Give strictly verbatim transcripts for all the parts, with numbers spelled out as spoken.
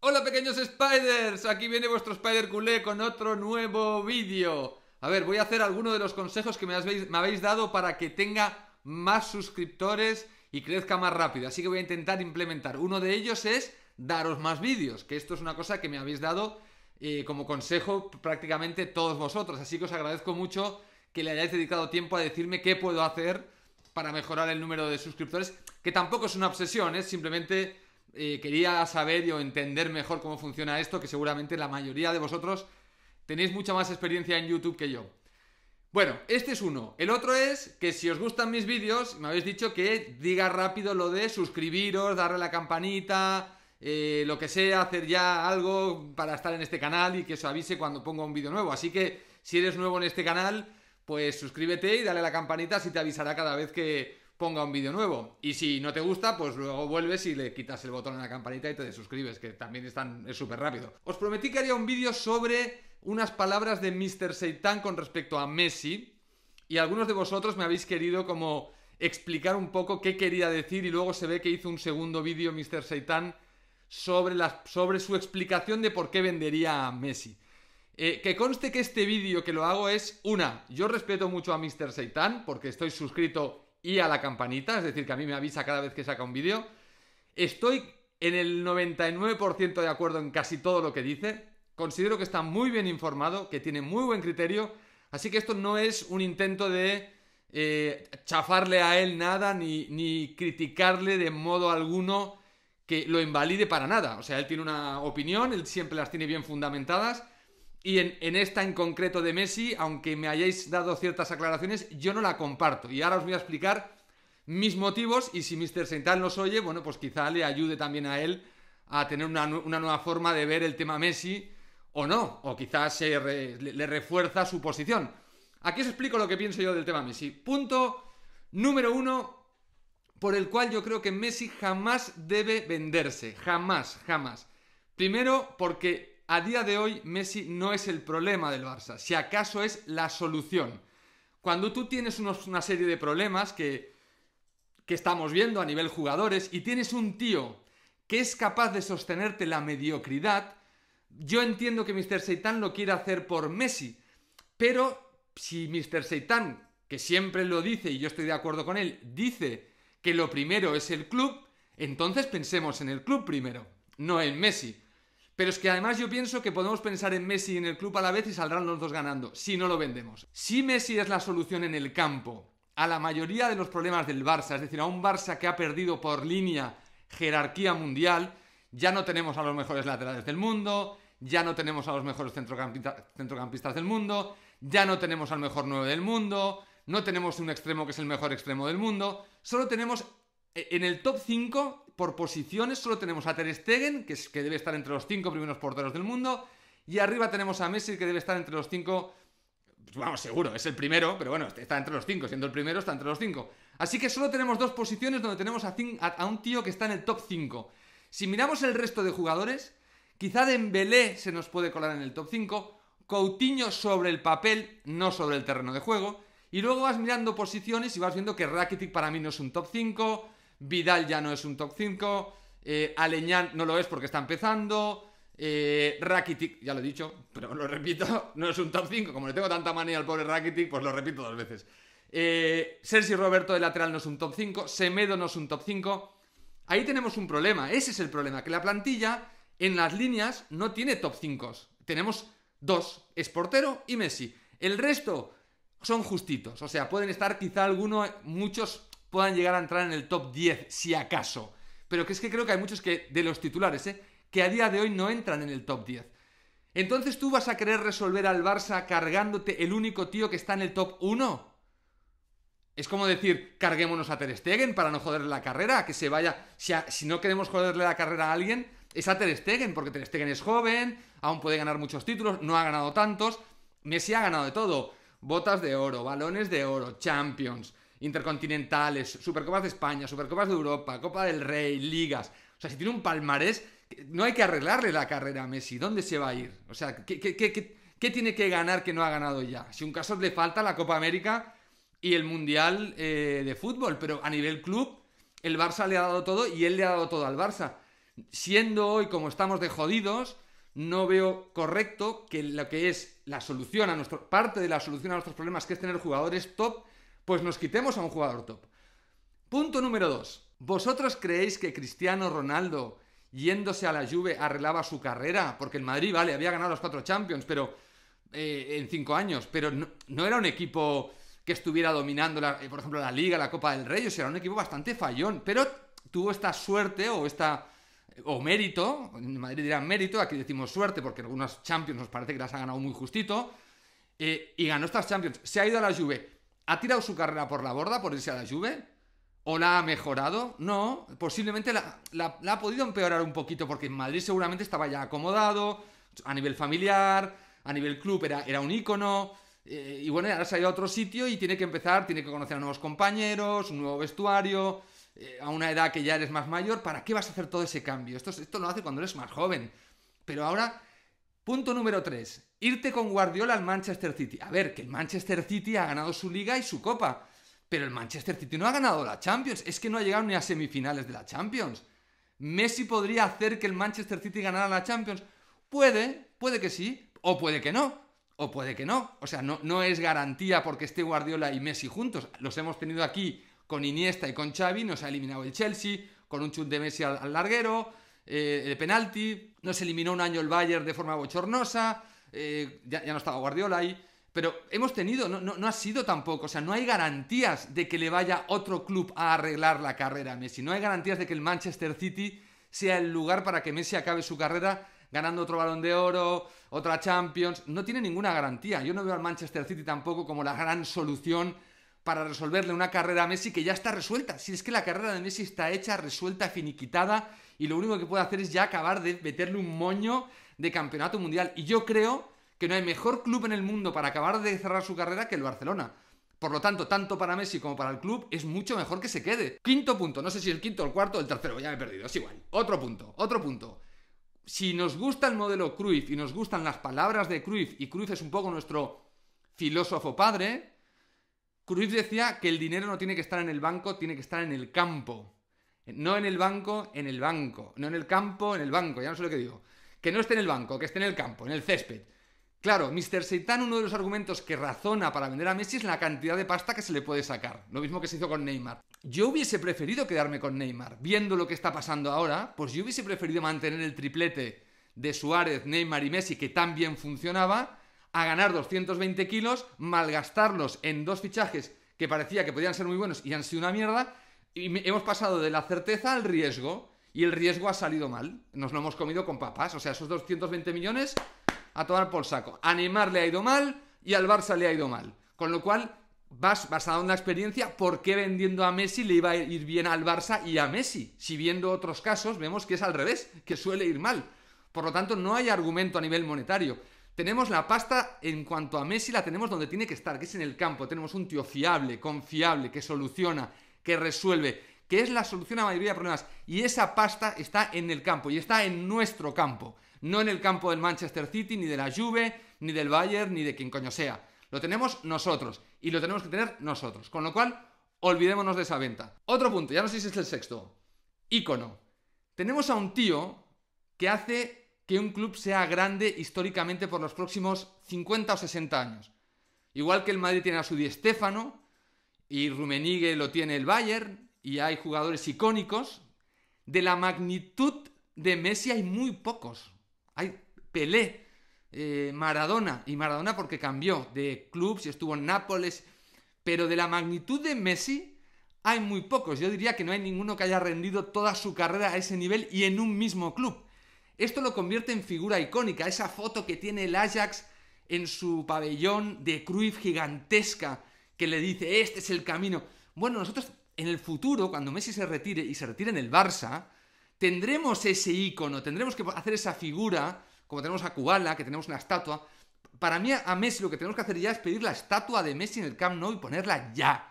Hola pequeños spiders, aquí viene vuestro spider culé con otro nuevo vídeo. A ver, voy a hacer alguno de los consejos que me habéis, me habéis dado para que tenga más suscriptores y crezca más rápido, así que voy a intentar implementar. Uno de ellos es daros más vídeos, que esto es una cosa que me habéis dado eh, como consejo prácticamente todos vosotros, así que os agradezco mucho que le hayáis dedicado tiempo a decirme qué puedo hacer para mejorar el número de suscriptores, que tampoco es una obsesión, es ¿eh? simplemente... Eh, quería saber o entender mejor cómo funciona esto, que seguramente la mayoría de vosotros tenéis mucha más experiencia en YouTube que yo. Bueno, este es uno. El otro es que si os gustan mis vídeos, me habéis dicho que diga rápido lo de suscribiros, darle a la campanita, eh, lo que sea, hacer ya algo para estar en este canal y que os avise cuando ponga un vídeo nuevo. Así que si eres nuevo en este canal, pues suscríbete y dale a la campanita, así te avisará cada vez que ponga un vídeo nuevo. Y si no te gusta, pues luego vuelves y le quitas el botón a la campanita y te desuscribes, que también es tan, es súper rápido. Os prometí que haría un vídeo sobre unas palabras de mister Seitan con respecto a Messi, y algunos de vosotros me habéis querido como explicar un poco qué quería decir, y luego se ve que hizo un segundo vídeo mister Seitan sobre, la, sobre su explicación de por qué vendería a Messi. Eh, que conste que este vídeo que lo hago es una, yo respeto mucho a mister Seitan porque estoy suscrito y a la campanita, es decir, que a mí me avisa cada vez que saca un vídeo. Estoy en el noventa y nueve por ciento de acuerdo en casi todo lo que dice. Considero que está muy bien informado, que tiene muy buen criterio. Así que esto no es un intento de eh, chafarle a él nada, ni, ni criticarle de modo alguno que lo invalide para nada. O sea, él tiene una opinión, él siempre las tiene bien fundamentadas. Y en, en esta en concreto de Messi, aunque me hayáis dado ciertas aclaraciones, yo no la comparto. Y ahora os voy a explicar mis motivos, y si mister Seitan los oye, bueno, pues quizá le ayude también a él a tener una, una nueva forma de ver el tema Messi, o no, o quizás se re, le, le refuerza su posición. Aquí os explico lo que pienso yo del tema Messi. Punto número uno, por el cual yo creo que Messi jamás debe venderse. Jamás, jamás. Primero, porque a día de hoy Messi no es el problema del Barça, si acaso es la solución. Cuando tú tienes unos, una serie de problemas que, que estamos viendo a nivel jugadores, y tienes un tío que es capaz de sostenerte la mediocridad, yo entiendo que mister Seitan lo quiere hacer por Messi, pero si mister Seitan, que siempre lo dice y yo estoy de acuerdo con él, dice que lo primero es el club, entonces pensemos en el club primero, no en Messi. Pero es que además yo pienso que podemos pensar en Messi y en el club a la vez y saldrán los dos ganando, si no lo vendemos. Si Messi es la solución en el campo a la mayoría de los problemas del Barça, es decir, a un Barça que ha perdido por línea jerarquía mundial, ya no tenemos a los mejores laterales del mundo, ya no tenemos a los mejores centrocampista, centrocampistas del mundo, ya no tenemos al mejor nueve del mundo, no tenemos un extremo que es el mejor extremo del mundo, solo tenemos en el top cinco... por posiciones solo tenemos a Ter Stegen, que, es, que debe estar entre los cinco primeros porteros del mundo, y arriba tenemos a Messi, que debe estar entre los cinco, pues vamos, seguro, es el primero, pero bueno, está entre los cinco, siendo el primero está entre los cinco. Así que solo tenemos dos posiciones donde tenemos a, a, a un tío que está en el top cinco. Si miramos el resto de jugadores, quizá Dembélé se nos puede colar en el top cinco, Coutinho sobre el papel, no sobre el terreno de juego, y luego vas mirando posiciones y vas viendo que Rakitic para mí no es un top cinco... Vidal ya no es un top cinco, eh, Aleñán no lo es porque está empezando, eh, Rakitic, ya lo he dicho, pero lo repito, no es un top cinco, como le tengo tanta manía al pobre Rakitic, pues lo repito dos veces. Eh, Sergi Roberto de lateral no es un top cinco, Semedo no es un top cinco, ahí tenemos un problema, ese es el problema, que la plantilla en las líneas no tiene top cinco, tenemos dos, es portero y Messi, el resto son justitos, o sea, pueden estar quizá algunos, muchos puedan llegar a entrar en el top diez, si acaso. Pero que es que creo que hay muchos que de los titulares, ¿eh? que a día de hoy no entran en el top diez. Entonces, ¿tú vas a querer resolver al Barça cargándote el único tío que está en el top uno? Es como decir, carguémonos a Ter Stegen para no joderle la carrera, que se vaya... Si, a, si no queremos joderle la carrera a alguien, es a Ter Stegen, porque Ter Stegen es joven, aún puede ganar muchos títulos, no ha ganado tantos. Messi ha ganado de todo. Botas de oro, balones de oro, Champions... Intercontinentales, Supercopas de España, Supercopas de Europa, Copa del Rey, Ligas... O sea, si tiene un palmarés, no hay que arreglarle la carrera a Messi. ¿Dónde se va a ir? O sea, ¿qué, qué, qué, qué, qué tiene que ganar que no ha ganado ya? Si un caso le falta la Copa América y el Mundial eh, de Fútbol, pero a nivel club, el Barça le ha dado todo y él le ha dado todo al Barça. Siendo hoy como estamos de jodidos, no veo correcto que lo que es la solución a nuestro, parte de la solución a nuestros problemas, que es tener jugadores top, pues nos quitemos a un jugador top. Punto número dos. ¿Vosotros creéis que Cristiano Ronaldo, yéndose a la Juve, arreglaba su carrera? Porque el Madrid, vale, había ganado los cuatro Champions, pero eh, en cinco años, pero no, no era un equipo que estuviera dominando, la, por ejemplo, la Liga, la Copa del Rey. O sea, era un equipo bastante fallón, pero tuvo esta suerte o esta... o mérito, en Madrid dirán mérito, aquí decimos suerte porque algunas Champions nos parece que las ha ganado muy justito, eh, y ganó estas Champions. Se ha ido a la Juve, ha tirado su carrera por la borda por irse a la Juve, o la ha mejorado, no, posiblemente la, la, la ha podido empeorar un poquito, porque en Madrid seguramente estaba ya acomodado, a nivel familiar, a nivel club era, era un ícono, eh, y bueno, ahora se ha ido a otro sitio y tiene que empezar, tiene que conocer a nuevos compañeros, un nuevo vestuario... a una edad que ya eres más mayor, ¿para qué vas a hacer todo ese cambio? Esto, esto lo hace cuando eres más joven. Pero ahora, punto número tres, irte con Guardiola al Manchester City. A ver, que el Manchester City ha ganado su Liga y su Copa, pero el Manchester City no ha ganado la Champions, es que no ha llegado ni a semifinales de la Champions. ¿Messi podría hacer que el Manchester City ganara la Champions? Puede, puede que sí, o puede que no, o puede que no. O sea, no, no es garantía porque esté Guardiola y Messi juntos. Los hemos tenido aquí... con Iniesta y con Xavi, nos ha eliminado el Chelsea, con un chut de Messi al, al larguero, eh, el penalti, nos eliminó un año el Bayern de forma bochornosa, eh, ya, ya no estaba Guardiola ahí, pero hemos tenido, no, no, no ha sido tampoco, o sea, no hay garantías de que le vaya otro club a arreglar la carrera a Messi, no hay garantías de que el Manchester City sea el lugar para que Messi acabe su carrera ganando otro Balón de Oro, otra Champions, no tiene ninguna garantía. Yo no veo al Manchester City tampoco como la gran solución para resolverle una carrera a Messi que ya está resuelta. Si es que la carrera de Messi está hecha, resuelta, finiquitada, y lo único que puede hacer es ya acabar de meterle un moño de campeonato mundial. Y yo creo que no hay mejor club en el mundo para acabar de cerrar su carrera que el Barcelona. Por lo tanto, tanto para Messi como para el club, es mucho mejor que se quede. Quinto punto, no sé si el quinto, el cuarto o el tercero, ya me he perdido, es igual. Otro punto, otro punto. Si nos gusta el modelo Cruyff y nos gustan las palabras de Cruyff, y Cruyff es un poco nuestro filósofo padre... Cruyff decía que el dinero no tiene que estar en el banco, tiene que estar en el campo. No en el banco, en el banco. No en el campo, en el banco, ya no sé lo que digo. Que no esté en el banco, que esté en el campo, en el césped. Claro, mister Seitan, uno de los argumentos que razona para vender a Messi es la cantidad de pasta que se le puede sacar. Lo mismo que se hizo con Neymar. Yo hubiese preferido quedarme con Neymar. Viendo lo que está pasando ahora, pues yo hubiese preferido mantener el triplete de Suárez, Neymar y Messi, que tan bien funcionaba, a ganar doscientos veinte kilos, malgastarlos en dos fichajes que parecía que podían ser muy buenos y han sido una mierda, y hemos pasado de la certeza al riesgo, y el riesgo ha salido mal, nos lo hemos comido con papas. O sea, esos doscientos veinte millones a tomar por saco. A Neymar le ha ido mal y al Barça le ha ido mal, con lo cual, vas basado en la experiencia, ¿por qué vendiendo a Messi le iba a ir bien al Barça y a Messi? Si viendo otros casos vemos que es al revés, que suele ir mal. Por lo tanto, no hay argumento a nivel monetario. Tenemos la pasta, en cuanto a Messi, la tenemos donde tiene que estar, que es en el campo. Tenemos un tío fiable, confiable, que soluciona, que resuelve, que es la solución a la mayoría de problemas. Y esa pasta está en el campo, y está en nuestro campo. No en el campo del Manchester City, ni de la Juve, ni del Bayern, ni de quien coño sea. Lo tenemos nosotros, y lo tenemos que tener nosotros. Con lo cual, olvidémonos de esa venta. Otro punto, ya no sé si es el sexto. Ícono. Tenemos a un tío que hace... que un club sea grande históricamente por los próximos cincuenta o sesenta años. Igual que el Madrid tiene a su Di Stéfano, y Rummenigge lo tiene el Bayern, y hay jugadores icónicos, de la magnitud de Messi hay muy pocos. Hay Pelé, eh, Maradona, y Maradona porque cambió de club, si estuvo en Nápoles, pero de la magnitud de Messi hay muy pocos. Yo diría que no hay ninguno que haya rendido toda su carrera a ese nivel y en un mismo club. Esto lo convierte en figura icónica, esa foto que tiene el Ajax en su pabellón de Cruyff gigantesca, que le dice, este es el camino. Bueno, nosotros en el futuro, cuando Messi se retire y se retire en el Barça, tendremos ese ícono, tendremos que hacer esa figura, como tenemos a Kubala, que tenemos una estatua. Para mí, a Messi lo que tenemos que hacer ya es pedir la estatua de Messi en el Camp Nou y ponerla ya.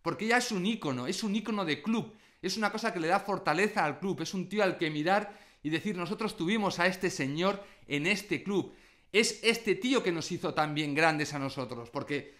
Porque ya es un ícono, es un ícono de club, es una cosa que le da fortaleza al club, es un tío al que mirar... y decir, nosotros tuvimos a este señor en este club. Es este tío que nos hizo tan bien grandes a nosotros. Porque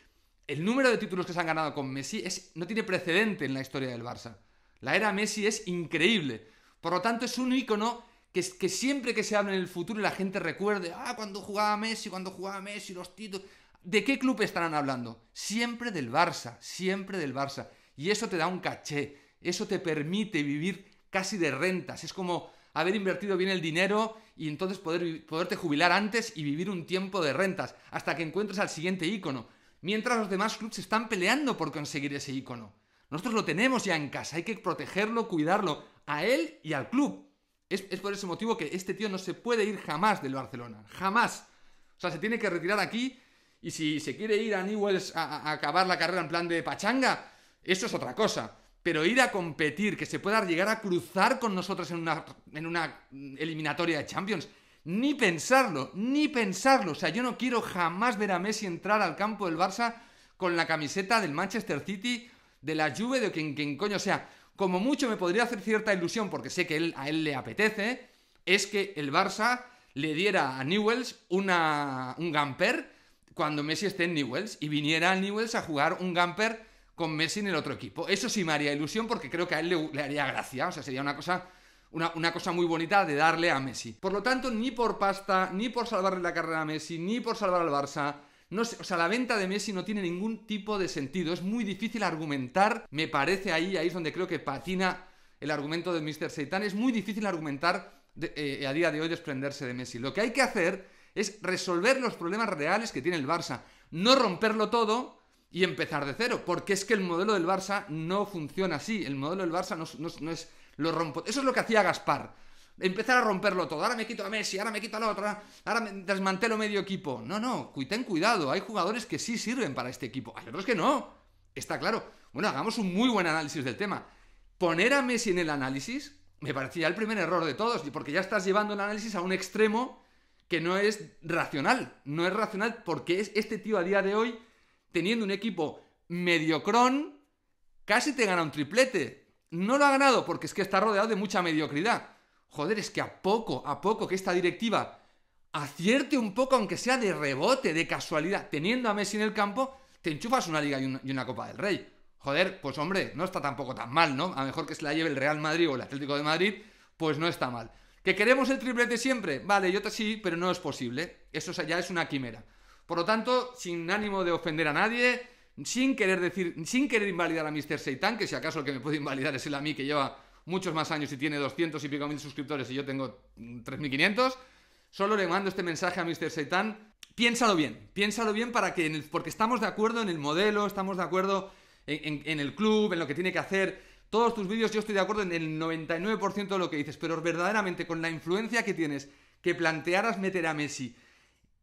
el número de títulos que se han ganado con Messi es, no tiene precedente en la historia del Barça. La era Messi es increíble. Por lo tanto, es un ícono Que, que siempre que se hable en el futuro la gente recuerde, ah, cuando jugaba Messi, cuando jugaba Messi, los títulos... ¿De qué club estarán hablando? Siempre del Barça, siempre del Barça. Y eso te da un caché, eso te permite vivir casi de rentas. Es como haber invertido bien el dinero y entonces poder, poderte jubilar antes y vivir un tiempo de rentas, hasta que encuentres al siguiente ícono. Mientras los demás clubes están peleando por conseguir ese ícono. Nosotros lo tenemos ya en casa, hay que protegerlo, cuidarlo, a él y al club. Es, es por ese motivo que este tío no se puede ir jamás del Barcelona, jamás. O sea, se tiene que retirar aquí, y si se quiere ir a Newell's a, a acabar la carrera en plan de pachanga, eso es otra cosa. Pero ir a competir, que se pueda llegar a cruzar con nosotros en una, en una eliminatoria de Champions, ni pensarlo, ni pensarlo. O sea, yo no quiero jamás ver a Messi entrar al campo del Barça con la camiseta del Manchester City, de la Juve, de quien, quien coño sea. Como mucho me podría hacer cierta ilusión, porque sé que él, a él le apetece, es que el Barça le diera a Newell's una, un gamper cuando Messi esté en Newell's, y viniera a Newell's a jugar un gamper con Messi en el otro equipo. Eso sí me haría ilusión, porque creo que a él le, le haría gracia. O sea, sería una cosa, una, una cosa muy bonita de darle a Messi. Por lo tanto, ni por pasta, ni por salvarle la carrera a Messi, ni por salvar al Barça... No sé, o sea, la venta de Messi no tiene ningún tipo de sentido. Es muy difícil argumentar, me parece ahí, ahí es donde creo que patina el argumento de míster Seitan. Es muy difícil argumentar de, eh, a día de hoy desprenderse de Messi. Lo que hay que hacer es resolver los problemas reales que tiene el Barça. No romperlo todo y empezar de cero, porque es que el modelo del Barça no funciona así. El modelo del Barça no, no, no es... lo rompo. Eso es lo que hacía Gaspar. Empezar a romperlo todo, ahora me quito a Messi, ahora me quito al otro, ahora me desmantelo medio equipo. No, no, ten cuidado, hay jugadores que sí sirven para este equipo, hay otros que no, está claro. Bueno, hagamos un muy buen análisis del tema. Poner a Messi en el análisis me parecía el primer error de todos, porque ya estás llevando el análisis a un extremo que no es racional. No es racional porque es este tío a día de hoy, teniendo un equipo mediocrón, casi te gana un triplete. No lo ha ganado porque es que está rodeado de mucha mediocridad. Joder, es que a poco, a poco que esta directiva acierte un poco, aunque sea de rebote, de casualidad, teniendo a Messi en el campo, te enchufas una Liga y una, y una Copa del Rey. Joder, pues hombre, no está tampoco tan mal, ¿no? A lo mejor que se la lleve el Real Madrid o el Atlético de Madrid, pues no está mal. ¿Que queremos el triplete siempre? Vale, yo te sí, pero no es posible. Eso ya es una quimera. Por lo tanto, sin ánimo de ofender a nadie, sin querer decir, sin querer invalidar a míster Seitan, que si acaso el que me puede invalidar es él a mí, que lleva... muchos más años y tiene doscientos y pico mil suscriptores y yo tengo tres mil quinientos. Solo le mando este mensaje a míster Seitan. Piénsalo bien, piénsalo bien para que... En el, porque estamos de acuerdo en el modelo, estamos de acuerdo en, en, en el club, en lo que tiene que hacer. Todos tus vídeos yo estoy de acuerdo en el noventa y nueve por ciento de lo que dices, pero verdaderamente con la influencia que tienes, que plantearas meter a Messi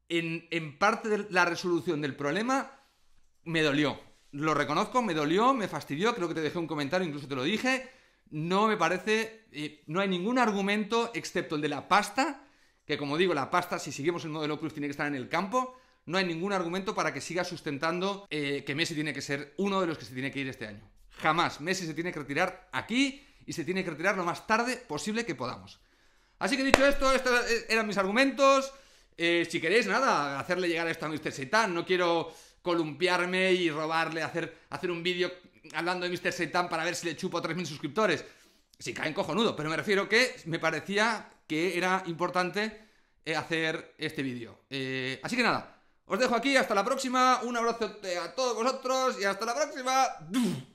en, en parte de la resolución del problema, me dolió. Lo reconozco, me dolió, me fastidió, creo que te dejé un comentario, incluso te lo dije... No me parece, eh, no hay ningún argumento excepto el de la pasta, que como digo, la pasta, si seguimos el modelo Cruyff, tiene que estar en el campo. No hay ningún argumento para que siga sustentando eh, que Messi tiene que ser uno de los que se tiene que ir este año. Jamás. Messi se tiene que retirar aquí y se tiene que retirar lo más tarde posible que podamos. Así que dicho esto, estos eran mis argumentos. Eh, si queréis, nada, hacerle llegar esto a míster Seitan. No quiero columpiarme y robarle, hacer, hacer un vídeo... hablando de míster Seitan para ver si le chupo tres mil suscriptores. Si caen, cojonudo. Pero me refiero que me parecía que era importante hacer este vídeo. Eh, así que nada, os dejo aquí. Hasta la próxima. Un abrazo a todos vosotros y hasta la próxima.